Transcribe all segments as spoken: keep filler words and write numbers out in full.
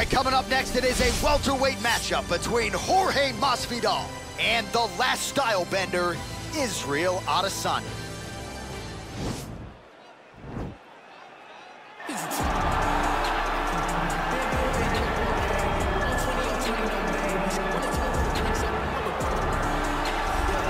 right, coming up next, it is a welterweight matchup between Jorge Masvidal and the last style bender, Israel Adesanya.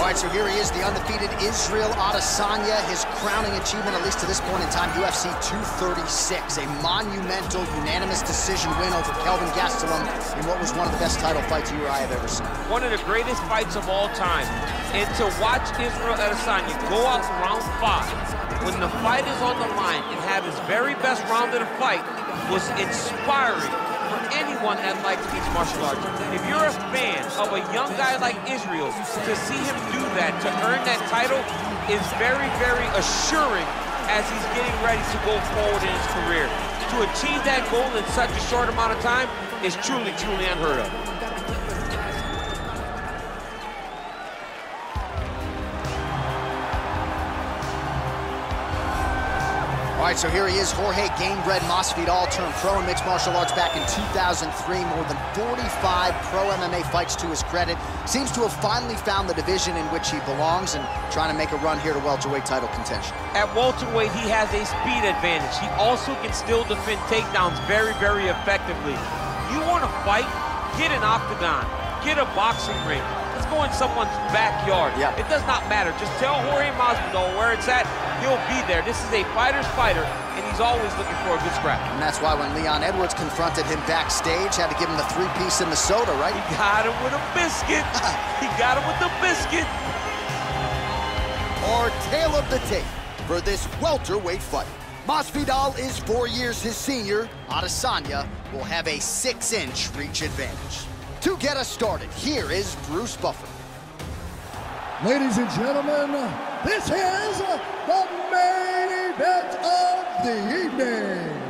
All right, so here he is, the undefeated Israel Adesanya, his crowning achievement, at least to this point in time, U F C two thirty-six, a monumental, unanimous decision win over Kelvin Gastelum in what was one of the best title fights you or I have ever seen. One of the greatest fights of all time. And to watch Israel Adesanya go out to round five, when the fight is on the line and have his very best round of the fight, was inspiring for anyone that likes these martial arts. If you're a fan of a young guy like Israel, to see him do that, to earn that title, is very, very assuring as he's getting ready to go forward in his career. To achieve that goal in such a short amount of time is truly, truly unheard of. All right, so here he is, Jorge Gamebred Masvidal, turned pro in mixed martial arts back in two thousand three. More than forty-five pro M M A fights to his credit. Seems to have finally found the division in which he belongs and trying to make a run here to welterweight title contention. At welterweight, he has a speed advantage. He also can still defend takedowns very, very effectively. You want to fight? Get an octagon. Get a boxing ring. Let's go in someone's backyard. Yeah. It does not matter. Just tell Jorge Masvidal where it's at. He'll be there. This is a fighter's fighter, and he's always looking for a good scrap. And that's why when Leon Edwards confronted him backstage, had to give him the three-piece in the soda, right? He got him with a biscuit. He got him with a biscuit. Our tale of the tape for this welterweight fight. Masvidal is four years his senior. Adesanya will have a six-inch reach advantage. To get us started, here is Bruce Buffer. Ladies and gentlemen, this is the main event of the evening.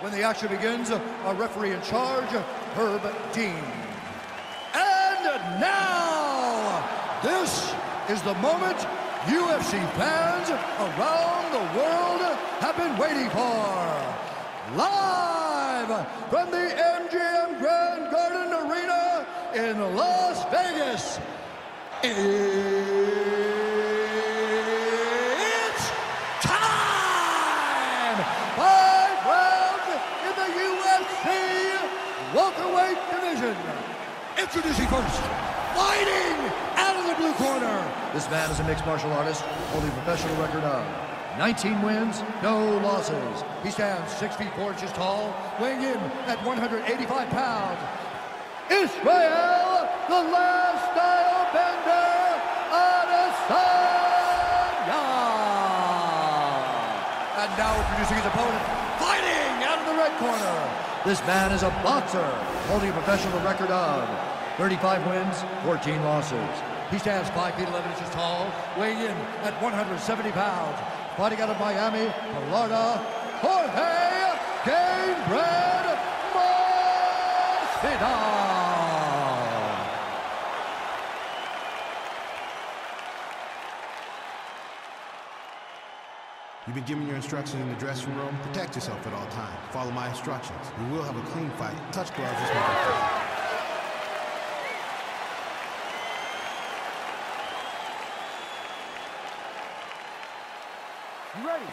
When the action begins, our referee in charge, Herb Dean. And now, this is the moment U F C fans around the world have been waiting for. Live from the M G M Grand Garden Arena in Las Vegas, it's time! Five rounds in the U F C welterweight division. Introducing first, fighting out of the blue corner. This man is a mixed martial artist, holding a professional record of nineteen wins, no losses. He stands six feet four inches tall, weighing in at one hundred eighty-five pounds. Israel, the last style bender, Adesanya. And now introducing his opponent, fighting out of the red corner. This man is a boxer, holding a professional record of thirty-five wins, fourteen losses. He stands five feet eleven inches tall, weighing in at one hundred seventy pounds. Fighting out of Miami, Florida, Jorge Gamebred Masvidal. You've been given your instructions in the dressing room. Protect yourself at all times. Follow my instructions. We will have a clean fight. Touch gloves is not important. You ready?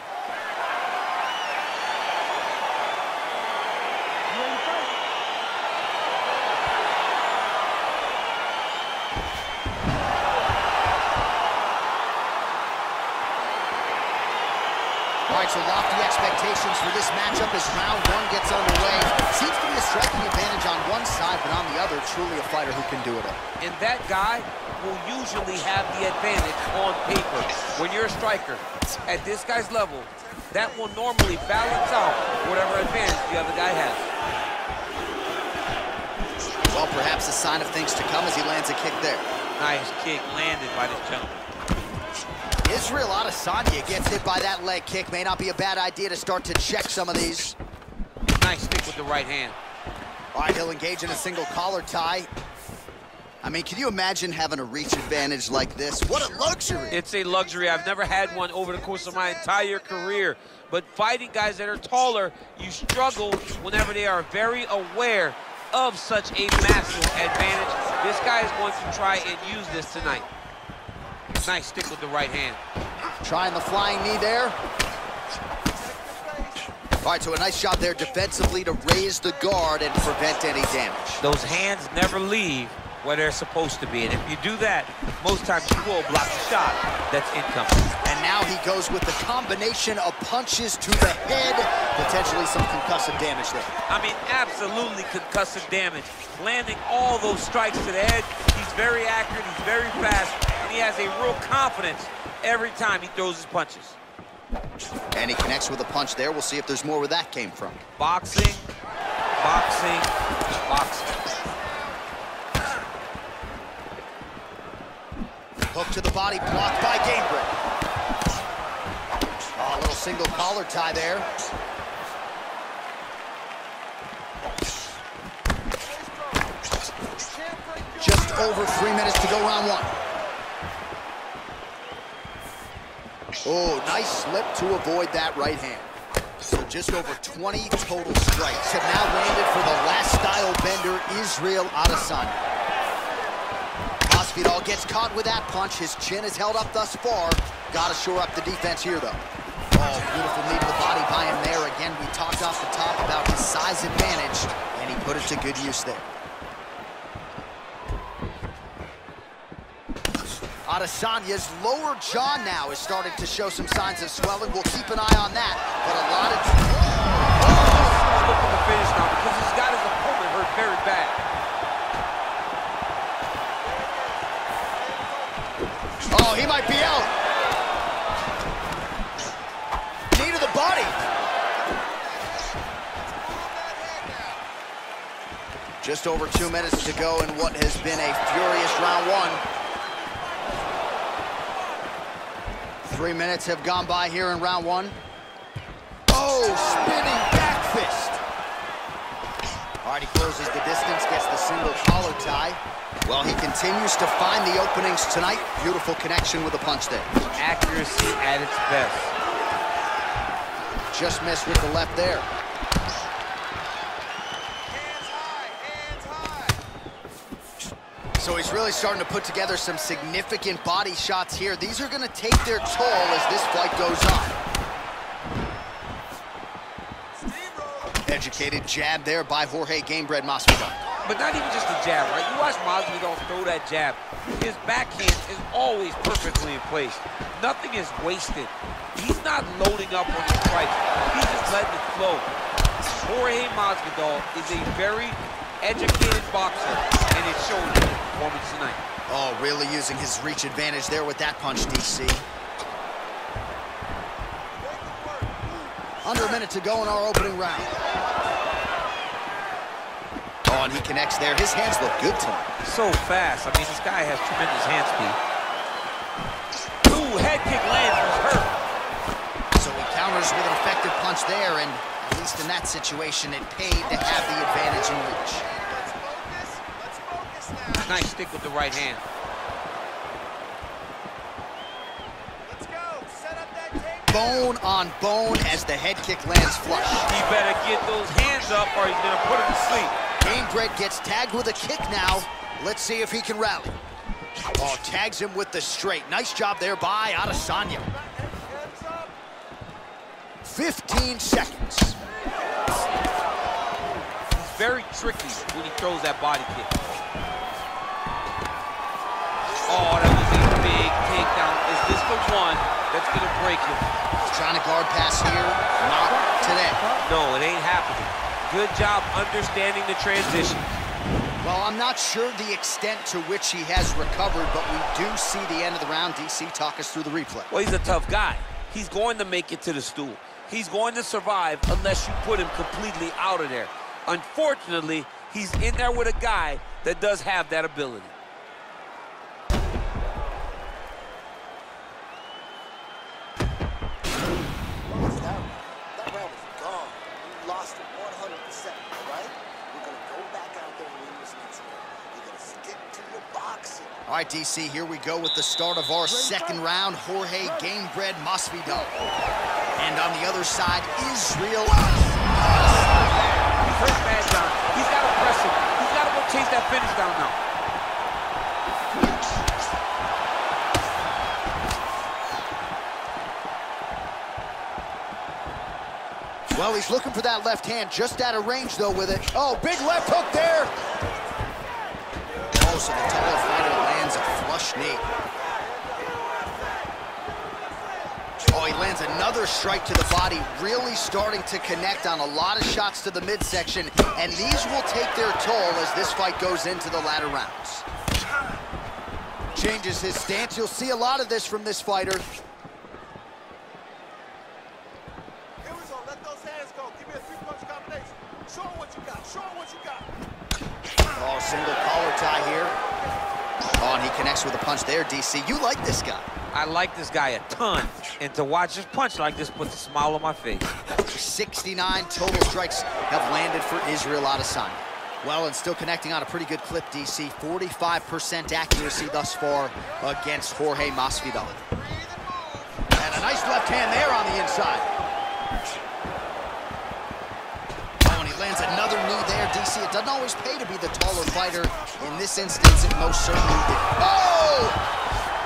So lofty expectations for this matchup as round one gets underway. Seems to be a striking advantage on one side, but on the other, truly a fighter who can do it all. And that guy will usually have the advantage on paper. When you're a striker, at this guy's level, that will normally balance out whatever advantage the other guy has. Well, perhaps a sign of things to come as he lands a kick there. Nice kick landed by this gentleman. Israel Adesanya gets hit by that leg kick. May not be a bad idea to start to check some of these. Nice stick with the right hand. All right, he'll engage in a single collar tie. I mean, can you imagine having a reach advantage like this? What a luxury. It's a luxury. I've never had one over the course of my entire career. But fighting guys that are taller, you struggle whenever they are very aware of such a massive advantage. This guy is going to try and use this tonight. Nice stick with the right hand. Trying the flying knee there. All right, so a nice shot there defensively to raise the guard and prevent any damage. Those hands never leave where they're supposed to be, and if you do that, most times you will block the shot that's incoming. And now he goes with the combination of punches to the head, potentially some concussive damage there. I mean, absolutely concussive damage. Landing all those strikes to the head, he's very accurate, he's very fast, and he has a real confidence every time he throws his punches. And he connects with a punch there. We'll see if there's more where that came from. Boxing, boxing, boxing. Hook to the body, blocked by Gainbred. Oh, a little single collar tie there. Just over three minutes to go round one. Oh, nice slip to avoid that right hand. So just over twenty total strikes have now landed for the last style bender, Israel Adesanya. Masvidal gets caught with that punch. His chin is held up thus far. Gotta shore up the defense here, though. Oh, beautiful knee to the body by him there. Again, we talked off the top about his size advantage, and he put it to good use there. Adesanya's lower jaw now is starting to show some signs of swelling. We'll keep an eye on that, but a lot of... Oh! He's looking to finish now because he's got his opponent hurt very bad. Oh, he might be out. Knee to the body. Just over two minutes to go in what has been a furious round one. Three minutes have gone by here in round one. Oh, spinning back fist. All right, he closes the distance, gets the single collar tie. Well, he continues to find the openings tonight. Beautiful connection with a punch there. Accuracy at its best. Just missed with the left there. So he's really starting to put together some significant body shots here. These are going to take their toll as this fight goes on. Educated jab there by Jorge Gamebred Masvidal. But not even just a jab, right? You watch Masvidal throw that jab. His backhand is always perfectly in place. Nothing is wasted. He's not loading up on his strikes. He's just letting it flow. Jorge Masvidal is a very educated boxer, and it showed him. Tonight. Oh, really using his reach advantage there with that punch, D C. Under a minute to go in our opening round. Oh, and he connects there. His hands look good tonight. So fast. I mean, this guy has tremendous hand speed. Ooh, head kick lands was hurt. So he counters with an effective punch there, and at least in that situation, it paid to have the advantage in reach. Nice stick with the right hand. Let's go. Set up that tape. Bone on bone as the head kick lands flush. He better get those hands up or he's going to put him to sleep. Gamebred gets tagged with a kick now. Let's see if he can rally. Oh, tags him with the straight. Nice job there by Adesanya. fifteen seconds. He's very tricky when he throws that body kick. Oh, that was a big takedown. Is this the one that's going to break him? He's trying to guard pass here. Not today. No, it ain't happening. Good job understanding the transition. Well, I'm not sure the extent to which he has recovered, but we do see the end of the round. D C, talk us through the replay. Well, he's a tough guy. He's going to make it to the stool. He's going to survive unless you put him completely out of there. Unfortunately, he's in there with a guy that does have that ability. You're gonna stick to your body. All right, D C, here we go with the start of our second round. Jorge Gamebred Masvidal. And on the other side, Israel. First man down. He's got to press him. He's got to go chase that finish down now. Well, he's looking for that left hand, just out of range, though, with it. Oh, big left hook there. Oh, so the tall fighter lands a flush knee. Oh, he lands another strike to the body, really starting to connect on a lot of shots to the midsection, and these will take their toll as this fight goes into the latter rounds. Changes his stance. You'll see a lot of this from this fighter. Connects with a punch there, D C. You like this guy. I like this guy a ton. And to watch his punch like this puts a smile on my face. sixty-nine total strikes have landed for Israel Adesanya. Well, and still connecting on a pretty good clip, D C. forty-five percent accuracy thus far against Jorge Masvidal. And a nice left hand there on the inside. Oh, and he lands another knee there, D C. It doesn't always pay to be the taller fighter. In this instance, it most certainly did. Oh!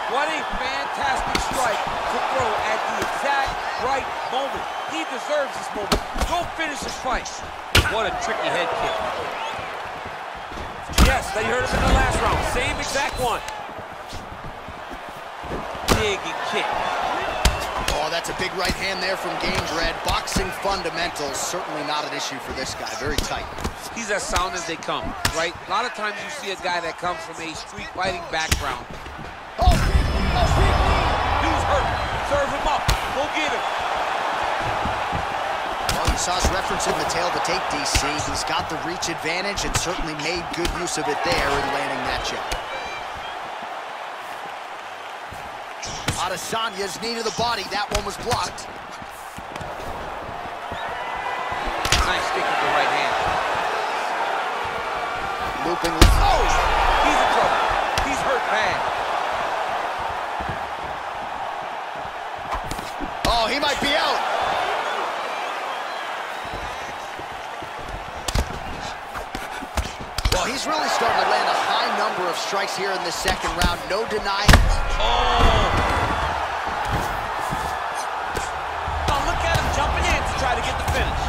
What a fantastic strike to throw at the exact right moment. He deserves this moment. Go finish this fight. What a tricky head kick. Yes, they heard him in the last round. Same exact one. Big kick. Oh, that's a big right hand there from Gamebred. Boxing fundamentals, certainly not an issue for this guy. Very tight. He's as sound as they come, right? A lot of times you see a guy that comes from a street fighting background. Oh, oh, dude's hurt. Serve him up. Go get him. Well, you saw his reference in the tail of the tape, D C. He's got the reach advantage and certainly made good use of it there in landing that jab. Adesanya's knee to the body. That one was blocked. Nice stick with the right hand. Looping. Oh, he's in trouble. He's hurt bad. Oh, he might be out. Well, he's really starting to land a high number of strikes here in the second round. No denying. Oh. Oh, look at him jumping in to try to get the finish.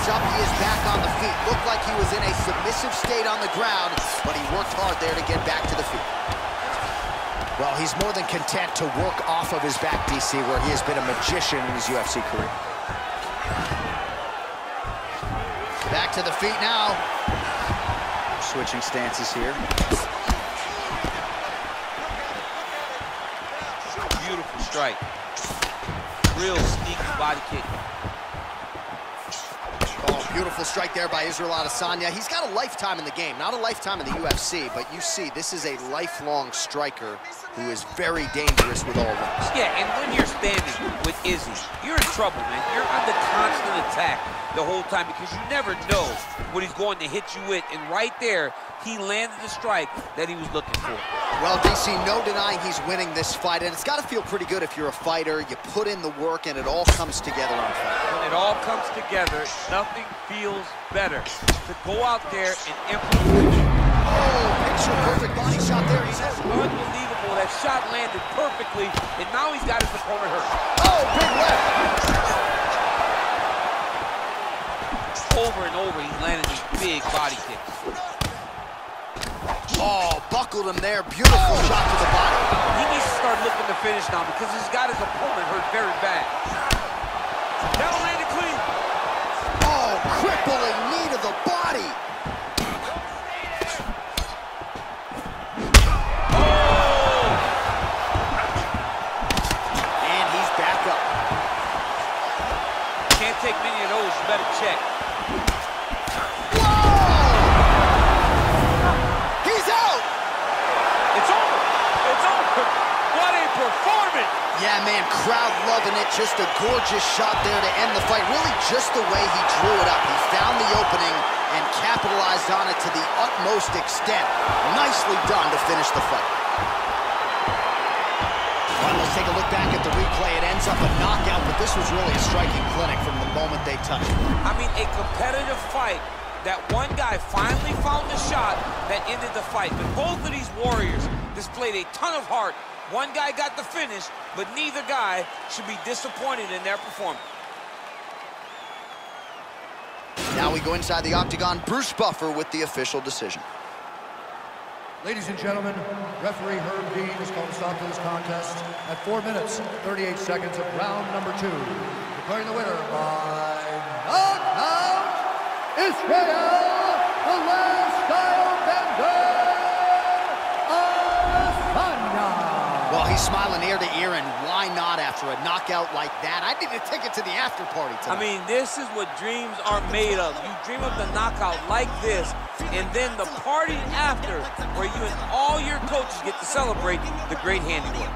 Up, he is back on the feet. Looked like he was in a submissive state on the ground, but he worked hard there to get back to the feet. Well, he's more than content to work off of his back, D C, where he has been a magician in his U F C career. Back to the feet now. Switching stances here. Beautiful strike. Real sneaky body kick. Beautiful strike there by Israel Adesanya. He's got a lifetime in the game, not a lifetime in the U F C, but you see this is a lifelong striker who is very dangerous with all rounds. Yeah, and when you're standing with Izzy, you're in trouble, man. You're under constant attack the whole time because you never know what he's going to hit you with, and right there, he landed the strike that he was looking for. Well, D C, no denying he's winning this fight, and it's got to feel pretty good if you're a fighter. You put in the work, and it all comes together on fight. When it all comes together, nothing feels better to go out there and implement. Oh, picture-perfect body shot there. He's unbelievable. That shot landed perfectly, and now he's got his opponent hurt. Oh, big left! Over and over, he's landed these big body kicks. Oh, buckled him there. Beautiful oh. shot to the body. He needs to start looking to finish now because he's got his opponent hurt very bad. Now landed clean. Oh, crippling knee to the body. Oh! And he's back up. Can't take many of those. You better check. Yeah, man, crowd loving it. Just a gorgeous shot there to end the fight. Really just the way he drew it up. He found the opening and capitalized on it to the utmost extent. Nicely done to finish the fight. All right, let's take a look back at the replay. It ends up a knockout, but this was really a striking clinic from the moment they touched. I mean, a competitive fight. That one guy finally found the shot that ended the fight. But both of these warriors displayed a ton of heart. One guy got the finish, but neither guy should be disappointed in their performance. Now we go inside the octagon. Bruce Buffer with the official decision. Ladies and gentlemen, referee Herb Dean has called a stop to this contest at four minutes, thirty-eight seconds of round number two. Declaring the winner by knockout, Israel Adesanya! Well, he's smiling ear to ear, and why not after a knockout like that? I need to take it to the after party tonight. I mean, this is what dreams are made of. You dream of the knockout like this, and then the party after, where you and all your coaches get to celebrate the great handiwork.